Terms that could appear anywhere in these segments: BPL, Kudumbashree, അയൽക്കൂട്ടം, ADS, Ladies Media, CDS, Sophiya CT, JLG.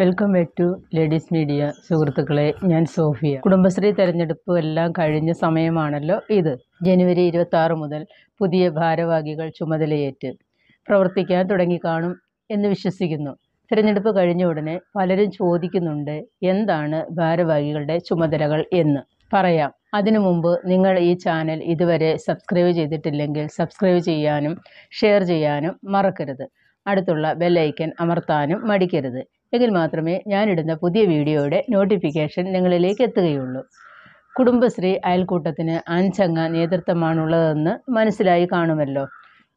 Welcome back to Ladies Media. സുഹൃത്തുക്കളെ ഞാൻ Sophia. Kudumbashree തെരഞ്ഞെടുപ്പ് എല്ലാം കഴിഞ്ഞ സമയമാണല്ലോ ഇത്. ജനുവരി 26 മുതൽ പുതിയ ഭാരവാഹികൾ ചുമതലയേറ്റ് പ്രവർത്തിക്കാൻ തുടങ്ങി കാണും എന്ന് വിശ്വസിക്കുന്നു. തെരഞ്ഞെടുപ്പ് കഴിഞ്ഞ ഉടനെ പലരും ചോദിക്കുന്നുണ്ട് എന്താണ് ഭാരവാഹികളുടെ ചുമതലകൾ എന്ന്. പറയാം. അതിനു മുൻപ് നിങ്ങൾ ഈ ചാനൽ ഇതുവരെ സബ്സ്ക്രൈബ് ചെയ്തിട്ടില്ലെങ്കിൽ സബ്സ്ക്രൈബ് ചെയ്യാനും ഷെയർ ചെയ്യാനും മറക്കരുത്. അടുത്തുള്ള ബെൽ ഐക്കൺ അമർത്താനും മടിക്കരുത്. എങ്കിൽ മാത്രമേ ഞാനിടുന്ന പുതിയ വീഡിയോയുടെ നോട്ടിഫിക്കേഷൻ നിങ്ങളിലേക്ക് എത്തുകയുള്ളൂ. കുടുംബശ്രീ അയൽക്കൂട്ടത്തിന് 5 അംഗ നേതൃത്വമാണുള്ളതെന്ന് മനസ്സിലായി കാണുമല്ലോ.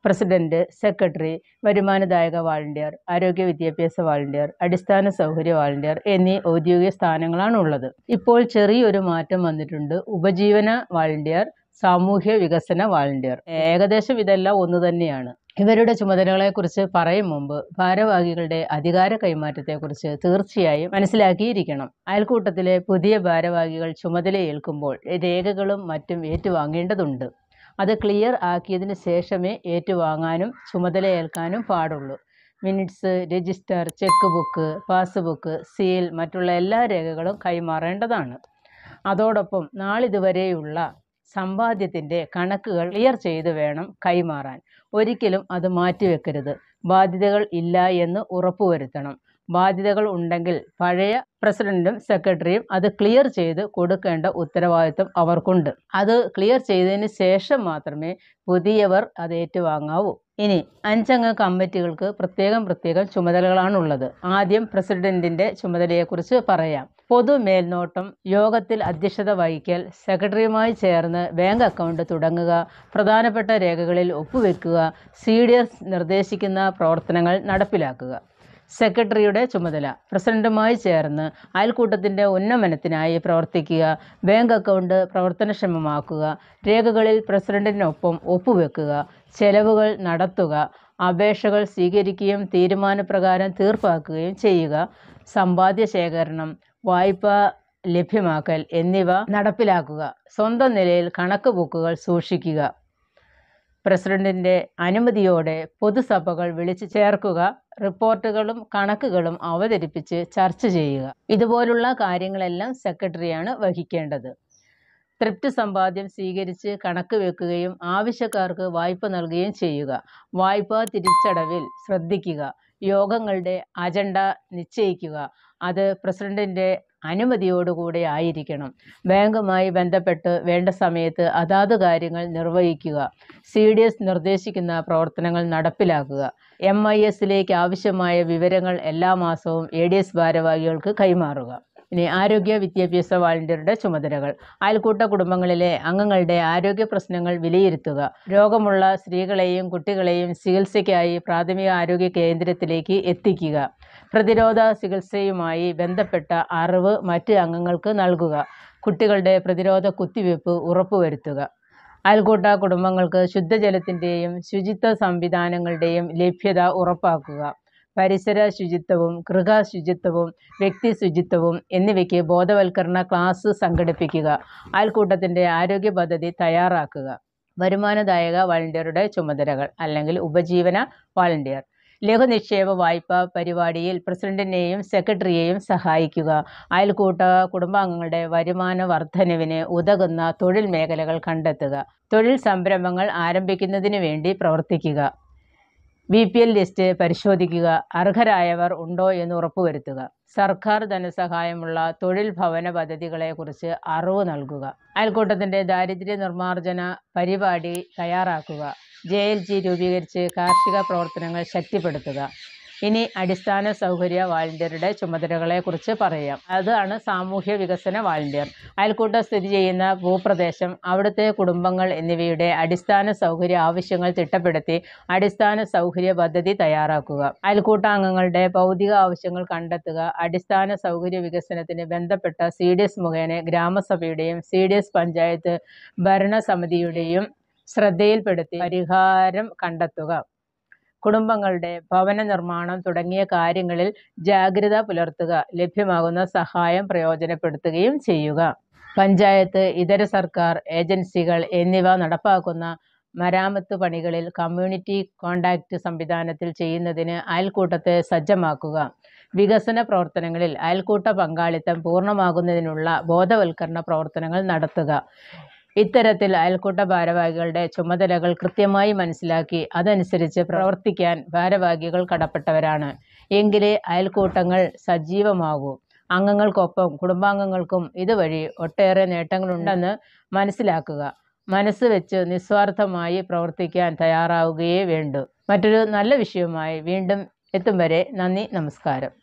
പ്രസിഡന്റ്, സെക്രട്ടറി, വരുമാനദായക വാളണ്ടിയർ, ആരോഗ്യ വിദ്യാഭ്യാസ വാളണ്ടിയർ, അടിസ്ഥാന സൗകര്യ വാളണ്ടിയർ എന്നീ ഔദ്യോഗിക സ്ഥാനങ്ങളാണുള്ളത്. ഇപ്പോൾ ചെറിയൊരു മാറ്റം വന്നിട്ടുണ്ട്. ഉപജീവന വാളണ്ടിയർ, സാമൂഹ്യ വികസന വാളണ്ടിയർ. ഏകദേശം ഇതെല്ലാം ഒന്ന് തന്നെയാണ്. ഇവരുടെ ചുമതലകളെക്കുറിച്ച് പറയും മുമ്പ് ഭാരവാഹികളുടെ അധികാര കൈമാറ്റത്തെക്കുറിച്ച് തീർച്ചയായും മനസ്സിലാക്കിയിരിക്കണം. അയൽക്കൂട്ടത്തിലെ പുതിയ ഭാരവാഹികൾ ചുമതലയേൽക്കുമ്പോൾ രേഖകളും മറ്റും ഏറ്റുവാങ്ങേണ്ടതുണ്ട്. അത് ക്ലിയർ ആക്കിയതിന് ശേഷമേ ഏറ്റുവാങ്ങാനും ചുമതലയേൽക്കാനും പാടുള്ളൂ. Minutes, register, cheque book, passbook, seal, മറ്റുള്ള എല്ലാ രേഖകളും കൈമാറേണ്ടതാണ്. അതോടൊപ്പം നാളിതുവരെയുള്ള സമ്പാദ്യത്തിൻ്റെ കണക്കുകൾ ക്ലിയർ ചെയ്ത് വേണം കൈമാറാൻ. ഒരിക്കലും അത് മാറ്റിവെക്കരുത്. ബാധ്യതകൾ ഇല്ല എന്ന് ഉറപ്പുവരുത്തണം. ബാധ്യതകൾ ഉണ്ടെങ്കിൽ പഴയ പ്രസിഡന്റും സെക്രട്ടറിയും അത് ക്ലിയർ ചെയ്ത് കൊടുക്കേണ്ട ഉത്തരവാദിത്വം അവർക്കുണ്ട്. അത് ക്ലിയർ ചെയ്തതിന് ശേഷം മാത്രമേ പുതിയവർ അത് ഏറ്റുവാങ്ങാവൂ. ഇനി 5 അംഗ കമ്മിറ്റികൾക്ക് പ്രത്യേകം ചുമതലകളാണുള്ളത്. ആദ്യം പ്രസിഡന്റിൻ്റെ ചുമതലയെക്കുറിച്ച് പറയാം. പൊതുമേൽനോട്ടം, യോഗത്തിൽ അധ്യക്ഷത വഹിക്കൽ, സെക്രട്ടറിയുമായി ചേർന്ന് ബാങ്ക് അക്കൗണ്ട് തുടങ്ങുക, പ്രധാനപ്പെട്ട രേഖകളിൽ ഒപ്പുവെക്കുക, CDS നിർദ്ദേശിക്കുന്ന പ്രവർത്തനങ്ങൾ നടപ്പിലാക്കുക. സെക്രട്ടറിയുടെ ചുമതല പ്രസിഡന്റുമായി ചേർന്ന് അയൽക്കൂട്ടത്തിൻ്റെ ഉന്നമനത്തിനായി പ്രവർത്തിക്കുക, ബാങ്ക് അക്കൗണ്ട് പ്രവർത്തനക്ഷമമാക്കുക, രേഖകളിൽ പ്രസിഡന്റിനൊപ്പം ഒപ്പുവെക്കുക, ചെലവുകൾ നടത്തുക, അപേക്ഷകൾ സ്വീകരിക്കുകയും തീരുമാനപ്രകാരം തീർപ്പാക്കുകയും ചെയ്യുക, സമ്പാദ്യ ശേഖരണം, വായ്പ ലഭ്യമാക്കൽ എന്നിവ നടപ്പിലാക്കുക, സ്വന്തം നിലയിൽ കണക്ക് ബുക്കുകൾ സൂക്ഷിക്കുക, പ്രസിഡന്റിൻ്റെ അനുമതിയോടെ പൊതുസഭകൾ വിളിച്ചു ചേർക്കുക, റിപ്പോർട്ടുകളും കണക്കുകളും അവതരിപ്പിച്ച് ചർച്ച ചെയ്യുക. ഇതുപോലുള്ള കാര്യങ്ങളെല്ലാം സെക്രട്ടറിയാണ് വഹിക്കേണ്ടത്. തൃപ്തി സമ്പാദ്യം സ്വീകരിച്ച് കണക്ക് വെക്കുകയും ആവശ്യക്കാർക്ക് വായ്പ നൽകുകയും ചെയ്യുക. വായ്പാ തിരിച്ചടവിൽ ശ്രദ്ധിക്കുക. യോഗങ്ങളുടെ അജണ്ട നിശ്ചയിക്കുക. അത് പ്രസിഡന്റിൻ്റെ അനുമതിയോടുകൂടി ആയിരിക്കണം. ബാങ്കുമായി ബന്ധപ്പെട്ട് വേണ്ട സമയത്ത് അതാത് കാര്യങ്ങൾ നിർവഹിക്കുക. CDS നിർദ്ദേശിക്കുന്ന പ്രവർത്തനങ്ങൾ നടപ്പിലാക്കുക. MIS-ലേക്ക് ആവശ്യമായ വിവരങ്ങൾ എല്ലാ മാസവും ADS ഭാരവാഹികൾക്ക് കൈമാറുക. ഇനി ആരോഗ്യ വിദ്യാഭ്യാസ വാളണ്ടിയറുടെ ചുമതലകൾ. അയൽക്കൂട്ട കുടുംബങ്ങളിലെ അംഗങ്ങളുടെ ആരോഗ്യ പ്രശ്നങ്ങൾ വിലയിരുത്തുക. രോഗമുള്ള സ്ത്രീകളെയും കുട്ടികളെയും ചികിത്സയ്ക്കായി പ്രാഥമിക ആരോഗ്യ കേന്ദ്രത്തിലേക്ക് എത്തിക്കുക. പ്രതിരോധ ചികിത്സയുമായി ബന്ധപ്പെട്ട അറിവ് മറ്റ് അംഗങ്ങൾക്ക് നൽകുക. കുട്ടികളുടെ പ്രതിരോധ കുത്തിവയ്പ് ഉറപ്പുവരുത്തുക. അയൽക്കൂട്ട കുടുംബങ്ങൾക്ക് ശുദ്ധജലത്തിൻ്റെയും ശുചിത്വ സംവിധാനങ്ങളുടെയും ലഭ്യത ഉറപ്പാക്കുക. പരിസര ശുചിത്വവും ഗൃഹ ശുചിത്വവും വ്യക്തി ശുചിത്വവും എന്നിവയ്ക്ക് ബോധവൽക്കരണ ക്ലാസ് സംഘടിപ്പിക്കുക. അയൽക്കൂട്ടത്തിൻ്റെ ആരോഗ്യ പദ്ധതി തയ്യാറാക്കുക. വരുമാനദായക വാളണ്ടിയറുടെ ചുമതലകൾ അല്ലെങ്കിൽ ഉപജീവന വാളണ്ടിയർ. ലഘുനിക്ഷേപ വായ്പ പരിപാടിയിൽ പ്രസിഡന്റിനെയും സെക്രട്ടറിയെയും സഹായിക്കുക. അയൽക്കൂട്ട കുടുംബാംഗങ്ങളുടെ വരുമാന വർധനവിന് ഉതകുന്ന തൊഴിൽ മേഖലകൾ കണ്ടെത്തുക. തൊഴിൽ സംരംഭങ്ങൾ ആരംഭിക്കുന്നതിന് വേണ്ടി പ്രവർത്തിക്കുക. BPL ലിസ്റ്റ് പരിശോധിക്കുക. അർഹരായവർ ഉണ്ടോ എന്ന് ഉറപ്പുവരുത്തുക. സർക്കാർ ധനസഹായമുള്ള തൊഴിൽ ഭവന പദ്ധതികളെക്കുറിച്ച് അറിവ് നൽകുക. അയൽക്കൂട്ടത്തിൻ്റെ ദാരിദ്ര്യ നിർമ്മാർജ്ജന പരിപാടി തയ്യാറാക്കുക. JLG രൂപീകരിച്ച് കാർഷിക പ്രവർത്തനങ്ങൾ ശക്തിപ്പെടുത്തുക. ഇനി അടിസ്ഥാന സൗകര്യ വാളണ്ടിയറുടെ ചുമതലകളെക്കുറിച്ച് പറയാം. അതാണ് സാമൂഹ്യ വികസന വാളണ്ടിയർ. അയൽക്കൂട്ടം സ്ഥിതി ചെയ്യുന്ന ഭൂപ്രദേശം, അവിടുത്തെ കുടുംബങ്ങൾ എന്നിവയുടെ അടിസ്ഥാന സൗകര്യ ആവശ്യങ്ങൾ തിട്ടപ്പെടുത്തി അടിസ്ഥാന സൗകര്യ പദ്ധതി തയ്യാറാക്കുക. അയൽക്കൂട്ടാംഗങ്ങളുടെ ഭൗതിക ആവശ്യങ്ങൾ കണ്ടെത്തുക. അടിസ്ഥാന സൗകര്യ വികസനത്തിന് ബന്ധപ്പെട്ട CDS മുഖേന ഗ്രാമസഭയുടെയും CDS പഞ്ചായത്ത് ഭരണസമിതിയുടെയും ശ്രദ്ധയിൽപ്പെടുത്തി പരിഹാരം കണ്ടെത്തുക. കുടുംബങ്ങളുടെ ഭവന നിർമ്മാണം തുടങ്ങിയ കാര്യങ്ങളിൽ ജാഗ്രത പുലർത്തുക. ലഭ്യമാകുന്ന സഹായം പ്രയോജനപ്പെടുത്തുകയും ചെയ്യുക. പഞ്ചായത്ത്, ഇതര സർക്കാർ ഏജൻസികൾ എന്നിവ നടപ്പാക്കുന്ന മരാമത്ത് പണികളിൽ കമ്മ്യൂണിറ്റി കോണ്ടാക്ട് സംവിധാനത്തിൽ ചെയ്യുന്നതിന് അയൽക്കൂട്ടത്തെ സജ്ജമാക്കുക. വികസന പ്രവർത്തനങ്ങളിൽ അയൽക്കൂട്ട പങ്കാളിത്തം പൂർണ്ണമാകുന്നതിനുള്ള ബോധവൽക്കരണ പ്രവർത്തനങ്ങൾ നടത്തുക. ഇത്തരത്തിൽ അയൽക്കൂട്ട ഭാരവാഹികളുടെ ചുമതലകൾ കൃത്യമായി മനസ്സിലാക്കി അതനുസരിച്ച് പ്രവർത്തിക്കാൻ ഭാരവാഹികൾ കടപ്പെട്ടവരാണ്. എങ്കിലേ അയൽക്കൂട്ടങ്ങൾ സജീവമാകൂ. അംഗങ്ങൾക്കൊപ്പം കുടുംബാംഗങ്ങൾക്കും ഇതുവഴി ഒട്ടേറെ നേട്ടങ്ങളുണ്ടെന്ന് മനസ്സിലാക്കുക. മനസ്സ് വെച്ച് നിസ്വാർത്ഥമായി പ്രവർത്തിക്കാൻ തയ്യാറാവുകയേ വേണ്ടൂ. മറ്റൊരു നല്ല വിഷയവുമായി വീണ്ടും എത്തും വരെ നന്ദി, നമസ്കാരം.